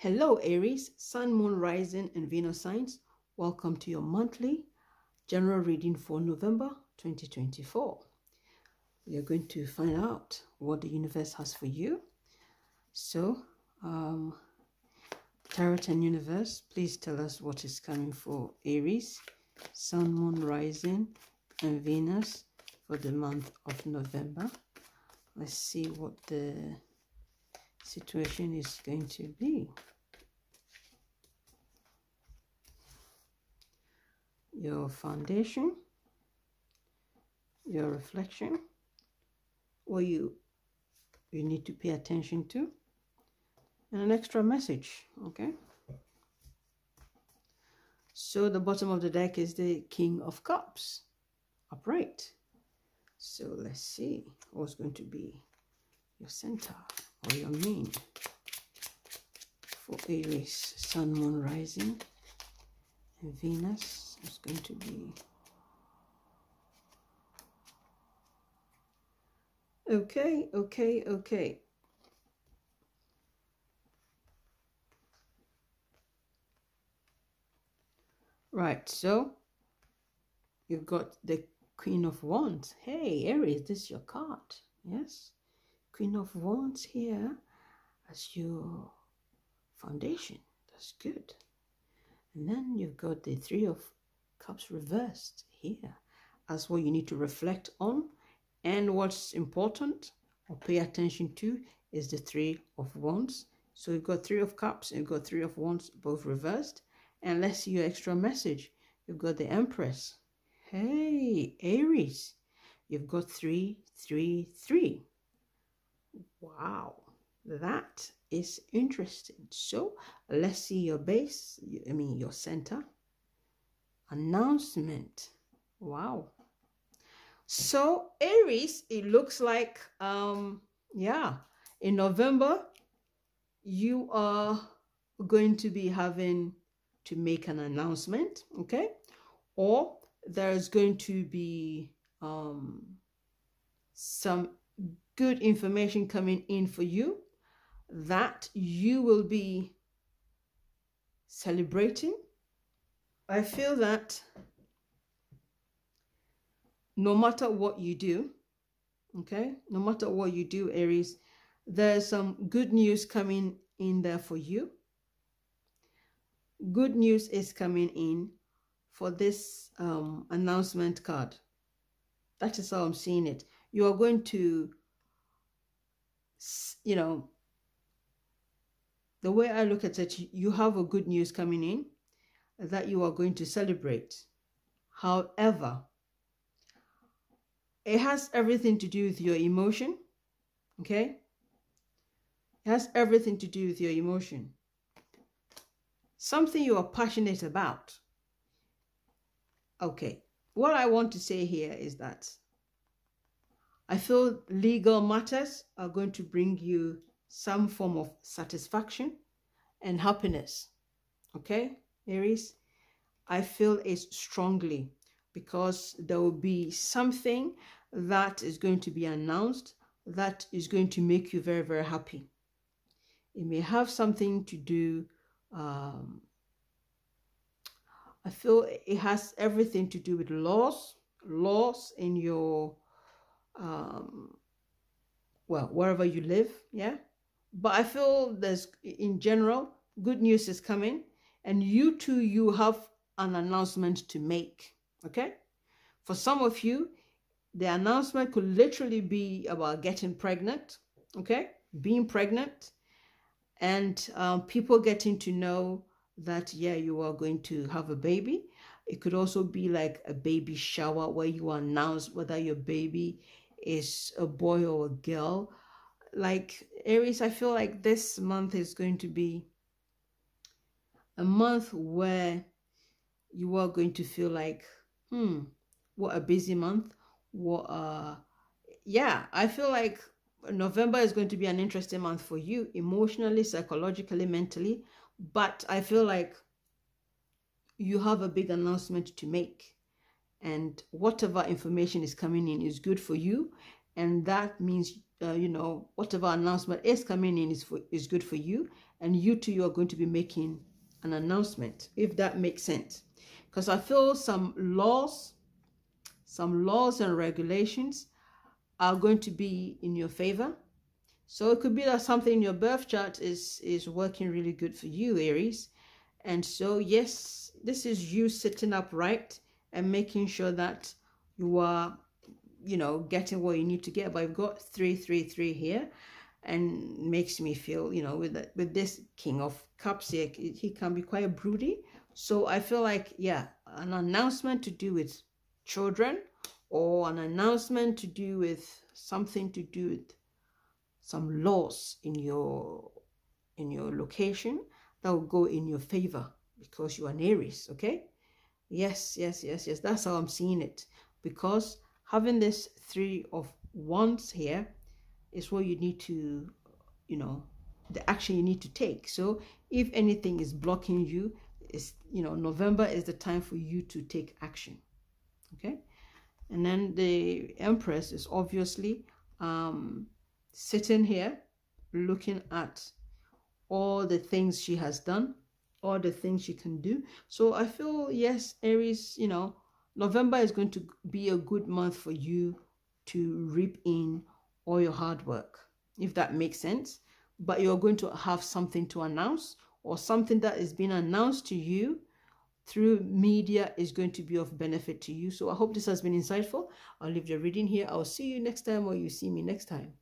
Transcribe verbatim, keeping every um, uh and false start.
Hello Aries, Sun, Moon, Rising and Venus signs. Welcome to your monthly general reading for November twenty twenty-four. We are going to find out what the universe has for you. So, um, Tarot and Universe, please tell us what is coming for Aries, Sun, Moon, Rising and Venus for the month of November. Let's see what the situation is going to be. Your foundation, your reflection, what you you need to pay attention to, and an extra message. Okay, so the bottom of the deck is the King of Cups upright. So let's see what's going to be your center or your main for Aries, Sun, Moon, Rising and Venus. It's going to be okay, okay, okay. Right, so you've got the Queen of Wands. Hey, Aries, this is your card. Yes, Queen of Wands here as your foundation. That's good. And then you've got the Three of Cups reversed here as what you need to reflect on, and what's important or pay attention to is the Three of Wands. So you've got Three of Cups, you've got Three of Wands, both reversed. And let's see your extra message. You've got the Empress. Hey Aries, you've got three three three. Wow, that is interesting. So let's see your base, I mean your center. Announcement. Wow. So Aries, it looks like um yeah, in November you are going to be having to make an announcement, okay? Or there's going to be um some good information coming in for you that you will be celebrating. I feel that no matter what you do, okay, no matter what you do, Aries, there's some good news coming in there for you. Good news is coming in for this um, announcement card. That is how I'm seeing it. You are going to, you know, the way I look at it, you have a good news coming in that you are going to celebrate. However, it has everything to do with your emotion, okay? It has everything to do with your emotion. Something you are passionate about. Okay, what I want to say here is that I feel legal matters are going to bring you some form of satisfaction and happiness, okay? Aries, I feel it strongly because there will be something that is going to be announced that is going to make you very, very happy. It may have something to do, um, I feel it has everything to do with laws, laws in your, um, well, wherever you live, yeah? But I feel there's, in general, good news is coming. And you too, you have an announcement to make, okay? For some of you, the announcement could literally be about getting pregnant, okay? Being pregnant, and um, people getting to know that, yeah, you are going to have a baby. It could also be like a baby shower where you announce whether your baby is a boy or a girl. Like, Aries, I feel like this month is going to be a month where you are going to feel like, hmm, what a busy month. What uh yeah, I feel like November is going to be an interesting month for you emotionally, psychologically, mentally. But I feel like you have a big announcement to make, and whatever information is coming in is good for you, and that means uh, you know, whatever announcement is coming in is, for, is good for you. And you too, you are going to be making an announcement, if that makes sense. Because I feel some laws, some laws and regulations are going to be in your favor. So it could be that something in your birth chart is, is working really good for you, Aries. And so, yes, this is you sitting upright and making sure that you are, you know, getting what you need to get. But I've got three, three, three here, and makes me feel, you know, with that, with this King of Cups here, he can be quite broody. So I feel like, yeah, an announcement to do with children, or an announcement to do with something to do with some laws in your in your location that will go in your favor because you are an Aries. Okay, yes, yes, yes, yes. That's how I'm seeing it, because having this Three of Wands here is what you need to, you know, the action you need to take. So if anything is blocking you, is, you know, November is the time for you to take action. Okay, and then the Empress is obviously um, sitting here looking at all the things she has done, all the things she can do. So I feel, yes, Aries, you know, November is going to be a good month for you to reap in all your hard work, if that makes sense. But you're going to have something to announce, or something that is being announced to you through media is going to be of benefit to you. So I hope this has been insightful. I'll leave the reading here. I'll see you next time, or you see me next time.